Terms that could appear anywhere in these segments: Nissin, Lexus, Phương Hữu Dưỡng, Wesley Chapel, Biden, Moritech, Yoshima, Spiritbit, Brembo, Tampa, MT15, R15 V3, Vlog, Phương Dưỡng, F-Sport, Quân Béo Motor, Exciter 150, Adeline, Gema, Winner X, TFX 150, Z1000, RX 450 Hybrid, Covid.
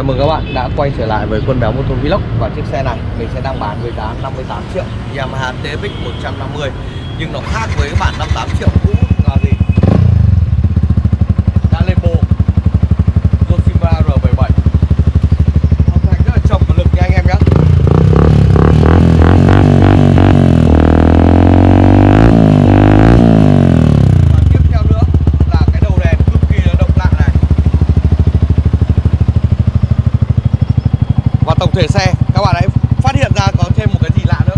Chào mừng các bạn đã quay trở lại với Quân Béo Mô Tô Vlog. Và chiếc xe này mình sẽ đang bán với giá 58 triệu Yamaha TFX 150. Nhưng nó khác với bản 58 triệu cũ là gì? Đã lên bộ Yoshima R17. Âm thanh rất là trầm và lực nha anh em nhé. Tổng thể xe các bạn hãy phát hiện ra có thêm một cái gì lạ nữa.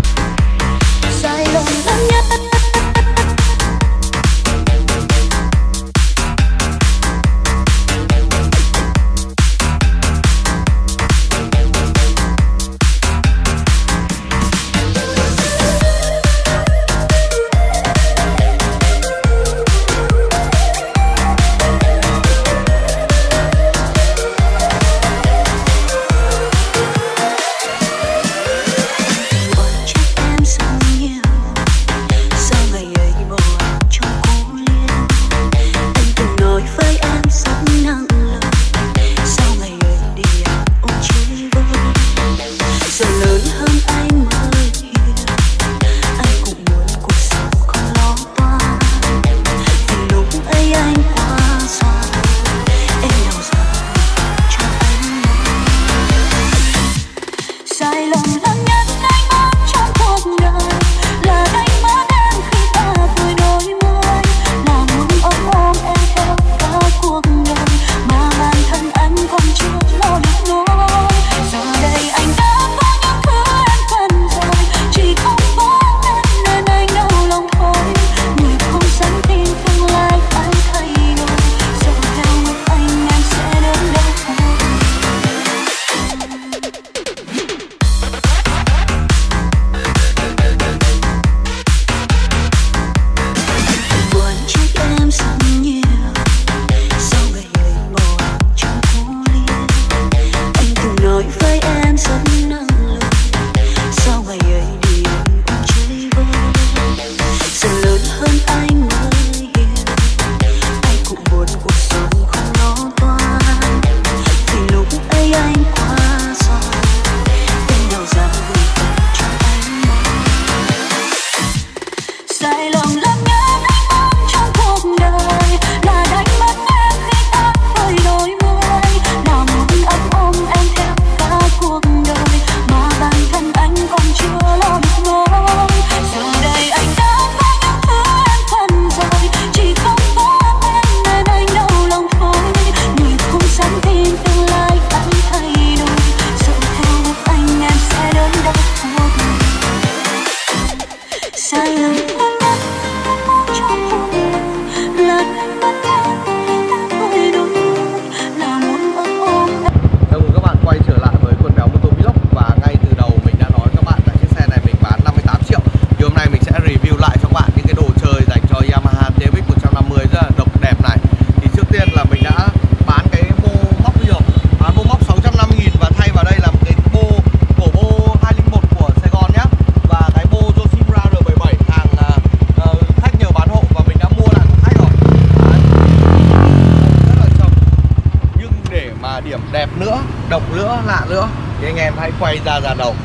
Quay ra đầu.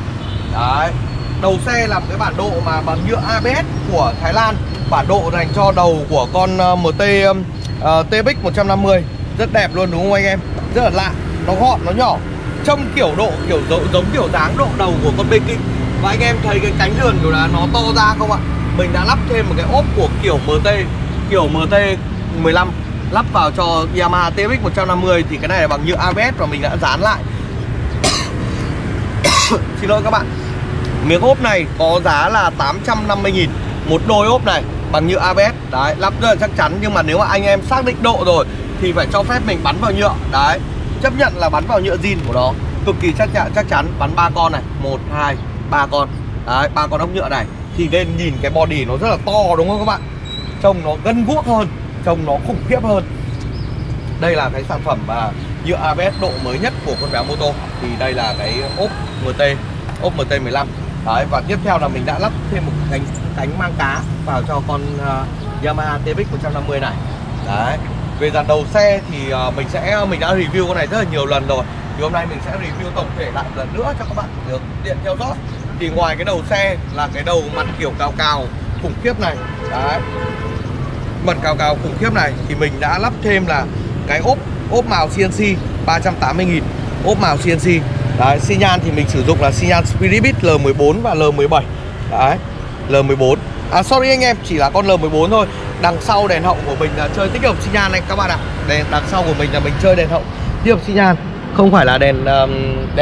Đấy. Đầu xe là một cái bản độ mà bằng nhựa ABS của Thái Lan. Bản độ dành cho đầu của con MT TFX 150. Rất đẹp luôn đúng không anh em? Rất là lạ, nó gọn, nó nhỏ. Trông kiểu độ kiểu giống kiểu dáng độ đầu của con bên kinh. Và anh em thấy cái cánh lườn kiểu là nó to ra không ạ? Mình đã lắp thêm một cái ốp của kiểu MT 15 lắp vào cho Yamaha TFX 150 thì cái này là bằng nhựa ABS và mình đã dán lại. Xin lỗi các bạn. Miếng ốp này có giá là 850.000 một đôi ốp này bằng nhựa ABS. Đấy, lắp rất là chắc chắn nhưng mà nếu mà anh em xác định độ rồi thì phải cho phép mình bắn vào nhựa. Đấy, chấp nhận là bắn vào nhựa zin của nó. Cực kỳ chắc chắn, bắn 3 con này, 1 2 3 con. Đấy, 3 con ốc nhựa này thì nên nhìn cái body nó rất là to đúng không các bạn? Trông nó gân guốc hơn, trông nó khủng khiếp hơn. Đây là cái sản phẩm mà nhựa ABS độ mới nhất của Con Béo Mô Tô. Thì đây là cái ốp MT15. Đấy, và tiếp theo là mình đã lắp thêm một cánh mang cá vào cho con Yamaha TFX 150 này. Đấy. Về dàn đầu xe thì mình đã review con này rất là nhiều lần rồi. thì hôm nay mình sẽ review tổng thể lại một lần nữa cho các bạn chủ điện theo dõi. Thì ngoài cái đầu xe là cái đầu mặt kiểu cào cào khủng khiếp này, đấy, mặt cào cào khủng khiếp này, thì mình đã lắp thêm là cái ốp màu CNC 380.000, ốp màu CNC. Đấy, xi nhan thì mình sử dụng là xi nhan Spiritbit L14 và L17. Đấy, L14. À sorry anh em, chỉ là con L14 thôi. Đằng sau đèn hậu của mình là chơi tích hợp xi nhan này các bạn ạ. Đằng sau của mình là mình chơi đèn hậu tích hợp xi nhan, không phải là đèn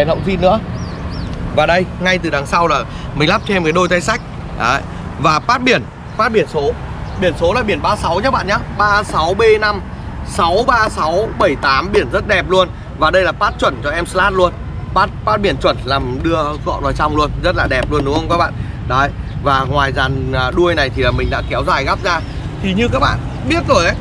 hậu zin nữa. Và đây, ngay từ đằng sau là mình lắp thêm cái đôi tay sách. Đấy. Và phát biển số. Biển số là biển 36 nhé bạn nhé, 36B5 63678, biển rất đẹp luôn. Và đây là pass chuẩn cho em slash luôn. Pass biển chuẩn làm đưa gọn vào trong luôn, rất là đẹp luôn đúng không các bạn? Đấy. Và ngoài dàn đuôi này thì là mình đã kéo dài gấp ra. Thì như các bạn biết rồi đấy,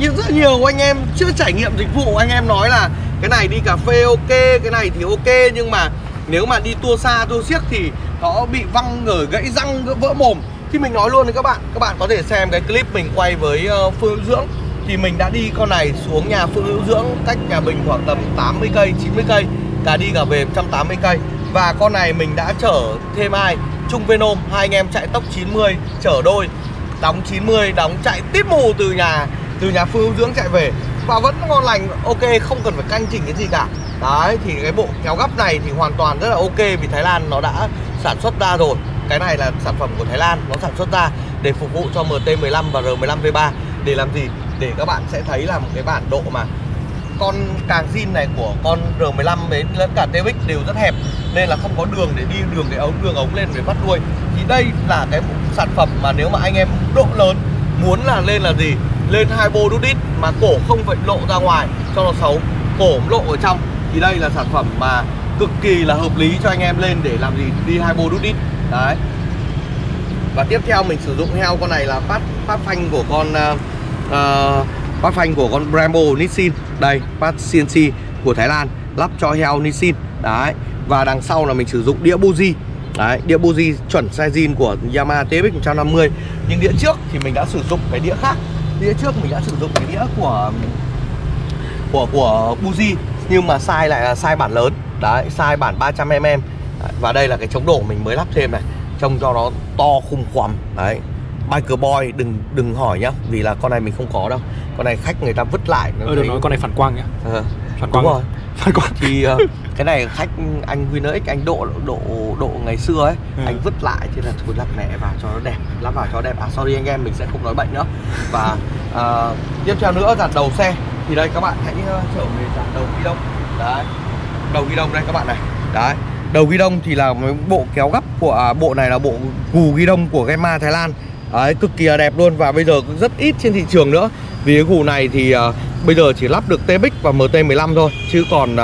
nhưng rất nhiều anh em chưa trải nghiệm dịch vụ, anh em nói là cái này đi cà phê ok, cái này thì ok, nhưng mà nếu mà đi tour xa tour xiếc thì nó bị văng rồi gãy răng vỡ mồm. Thì mình nói luôn với các bạn, các bạn có thể xem cái clip mình quay với Phương Dưỡng. Thì mình đã đi con này xuống nhà Phương Hữu Dưỡng, cách nhà mình khoảng tầm 80 cây, 90 cây, cả đi cả về 180 cây. Và con này mình đã chở thêm ai? Trung Venom, hai anh em chạy tốc 90, chở đôi, đóng 90, đóng chạy tít mù từ nhà Phương Hữu Dưỡng chạy về. Và vẫn ngon lành, ok, không cần phải canh chỉnh cái gì cả. Đấy, thì cái bộ kéo gấp này thì hoàn toàn rất là ok vì Thái Lan nó đã sản xuất ra rồi. Cái này là sản phẩm của Thái Lan, nó sản xuất ra để phục vụ cho MT15 và R15 V3. Để làm gì? Để các bạn sẽ thấy là một cái bản độ mà con càng zin này của con R15 đến lẫn cả TFX đều rất hẹp, nên là không có đường để đi đường ống lên để bắt đuôi. Thì đây là cái sản phẩm mà nếu mà anh em độ lớn muốn là lên là gì, lên hai bô đút đít mà cổ không phải lộ ra ngoài cho nó xấu, cổ lộ ở trong, thì đây là sản phẩm mà cực kỳ là hợp lý cho anh em lên để làm gì, đi hai bô đút đít. Đấy. Và tiếp theo mình sử dụng heo con này là phát phanh của con bát phanh của con Brembo Nissin. Đây, bát CNC của Thái Lan lắp cho heo Nissin. Đấy. Và đằng sau là mình sử dụng đĩa buji. Đấy, đĩa buji chuẩn size zin của Yamaha TFX 150. Nhưng đĩa trước thì mình đã sử dụng cái đĩa khác. Đĩa trước mình đã sử dụng cái đĩa của buji, nhưng mà size lại là size bản lớn. Đấy, size bản 300mm. Đấy, và đây là cái chống đổ mình mới lắp thêm này, trông cho nó to khum khoằm. Đấy. Biker Boy đừng hỏi nhá, vì là con này mình không có đâu. Con này khách người ta vứt lại. Đừng nói con này phản quang nhá. Phản quang. Đúng rồi. Phản quang. Thì cái này khách anh Winner X, anh độ ngày xưa ấy, anh vứt lại thì là thôi lắp mẹ vào cho nó đẹp, lắp vào cho đẹp. À sorry anh em, mình sẽ không nói bệnh nữa. Và tiếp theo nữa dàn đầu xe thì đây các bạn hãy trở về dàn đầu ghi đông. Đấy. Đầu ghi đông đây các bạn này. Đấy. Đầu ghi đông thì là bộ kéo gấp của bộ này là bộ gù ghi đông của Gema Thái Lan. Đấy, cực kỳ là đẹp luôn, và bây giờ cũng rất ít trên thị trường nữa. Vì cái gù này thì bây giờ chỉ lắp được TFX và MT15 thôi, chứ còn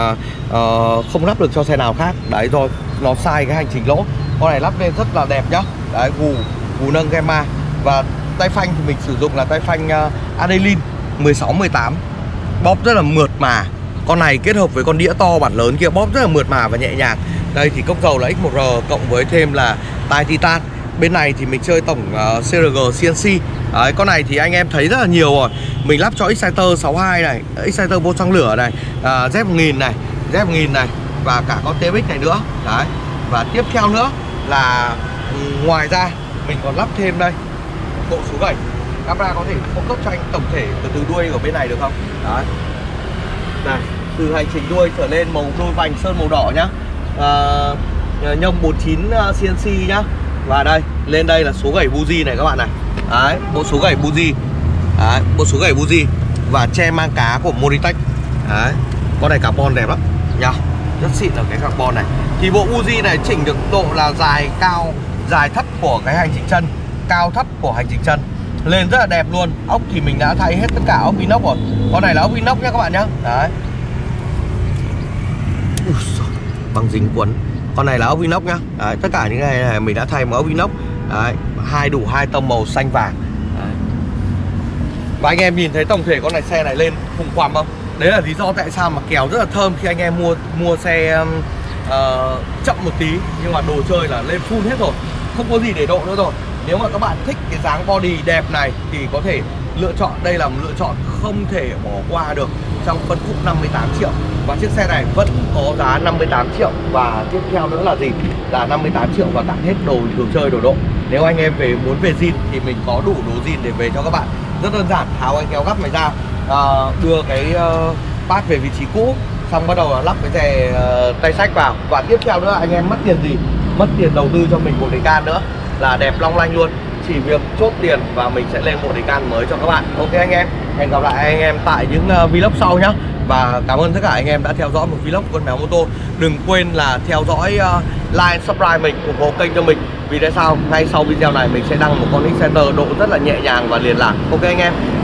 không lắp được cho xe nào khác. Đấy, rồi nó sai cái hành trình lỗ. Con này lắp lên rất là đẹp nhá. Đấy, gù nâng Gema. Và tay phanh thì mình sử dụng là tay phanh Adeline 16-18. Bóp rất là mượt mà. Con này kết hợp với con đĩa to bản lớn kia, bóp rất là mượt mà và nhẹ nhàng. Đây thì cốc dầu là X1R cộng với thêm là tai Titan. Bên này thì mình chơi tổng CRG CNC. Đấy, con này thì anh em thấy rất là nhiều rồi. Mình lắp cho Exciter 62 này, Exciter vô xăng lửa này, Z1000 này, Z1000 này, và cả con TFX này nữa. Đấy. Và tiếp theo nữa là ngoài ra mình còn lắp thêm đây bộ số 7. Camera có thể focus cho anh tổng thể từ đuôi ở bên này được không? Đấy. Này, từ hành trình đuôi trở lên, màu đôi vành sơn màu đỏ nhá. Nhông 49 CNC nhá. Và đây, lên đây là số gẩy buji này các bạn này. Đấy, bộ số gẩy buji. Đấy, bộ số gẩy buji. Và che mang cá của Moritech. Đấy, con này carbon đẹp lắm nhá. Rất xịn ở cái carbon này. Thì bộ buji này chỉnh được độ là dài cao, dài thấp của cái hành trình chân, cao thấp của hành trình chân, lên rất là đẹp luôn. Ốc thì mình đã thay hết tất cả ốc inox rồi. Con này là ốc inox nhá các bạn nhá. Đấy. Bằng dính quấn. Con này là ốc inox nhá. Đấy, tất cả những cái này mình đã thay một ốc inox. Đấy, đủ hai tông màu xanh vàng. Đấy. Và anh em nhìn thấy tổng thể con này, xe này lên khủng khoằm không? Đấy là lý do tại sao mà kèo rất là thơm khi anh em mua xe chậm một tí, nhưng mà đồ chơi là lên full hết rồi, không có gì để độ nữa rồi. Nếu mà các bạn thích cái dáng body đẹp này thì có thể lựa chọn, đây là một lựa chọn không thể bỏ qua được. trong phân khúc 58 triệu. Và chiếc xe này vẫn có giá 58 triệu và tiếp theo nữa là gì? Là 58 triệu và tặng hết đồ thường chơi đồ độ. Nếu anh em về muốn về zin thì mình có đủ đồ zin để về cho các bạn. Rất đơn giản, tháo anh kéo gắp này ra, đưa cái bát về vị trí cũ, xong bắt đầu là lắp cái dè tay sách vào. Và tiếp theo nữa anh em mất tiền gì? Mất tiền đầu tư cho mình một đề can nữa là đẹp long lanh luôn. Chỉ việc chốt tiền và mình sẽ lên một đề can mới cho các bạn. Ok anh em, hẹn gặp lại anh em tại những vlog sau nhé. Và cảm ơn tất cả anh em đã theo dõi một vlog của Con Mèo Mô Tô. Đừng quên là theo dõi, like, subscribe mình, ủng hộ kênh cho mình. Vì tại sao? Ngay sau video này mình sẽ đăng một con X-Center độ rất là nhẹ nhàng và liền lạc. Ok anh em.